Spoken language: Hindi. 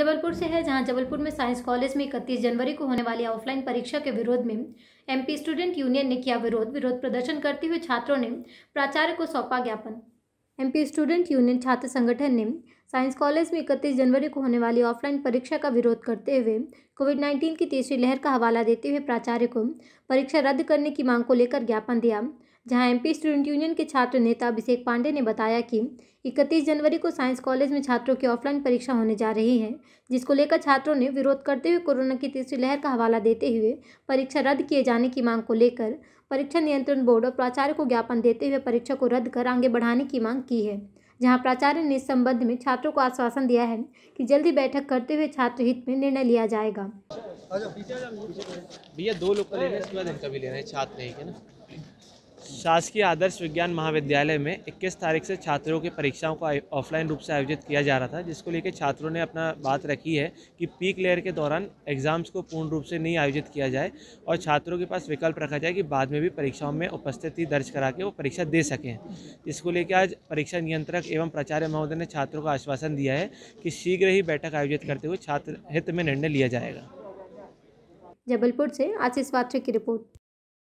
जबलपुर से है, जहां जबलपुर में साइंस कॉलेज में 31 जनवरी को होने वाली ऑफलाइन परीक्षा के विरोध में एमपी स्टूडेंट यूनियन ने किया विरोध प्रदर्शन करते हुए छात्रों ने प्राचार्य को सौंपा ज्ञापन। एमपी स्टूडेंट यूनियन छात्र संगठन ने साइंस कॉलेज में 31 जनवरी को होने वाली ऑफलाइन परीक्षा का विरोध करते हुए कोविड-19 की तीसरी लहर का हवाला देते हुए प्राचार्य को परीक्षा रद्द करने की मांग को लेकर ज्ञापन दिया, जहां एमपी स्टूडेंट यूनियन के छात्र नेता अभिषेक पांडे ने बताया कि 31 जनवरी को साइंस कॉलेज में छात्रों की ऑफलाइन परीक्षा होने जा रही है, जिसको लेकर छात्रों ने विरोध करते हुए कोरोना की तीसरी लहर का हवाला देते हुए परीक्षा रद्द किए जाने की मांग को लेकर परीक्षा नियंत्रण बोर्ड और प्राचार्य को ज्ञापन देते हुए परीक्षा को रद्द कर आगे बढ़ाने की मांग की है, जहां प्राचार्य ने इस संबंध में छात्रों को आश्वासन दिया है कि जल्दी बैठक करते हुए छात्र हित में निर्णय लिया जाएगा। भैया दो लोग छात्र नहीं है ना। शासकीय आदर्श विज्ञान महाविद्यालय में 21 तारीख से छात्रों की परीक्षाओं को ऑफलाइन रूप से आयोजित किया जा रहा था, जिसको लेकर छात्रों ने अपना बात रखी है कि पीक लेयर के दौरान एग्ज़ाम्स को पूर्ण रूप से नहीं आयोजित किया जाए और छात्रों के पास विकल्प रखा जाए कि बाद में भी परीक्षाओं में उपस्थिति दर्ज करा के वो परीक्षा दे सकें। इसको लेकर आज परीक्षा नियंत्रक एवं प्राचार्य महोदय ने छात्रों को आश्वासन दिया है कि शीघ्र ही बैठक आयोजित करते हुए छात्र हित में निर्णय लिया जाएगा। जबलपुर से आशीष वात्रे की रिपोर्ट।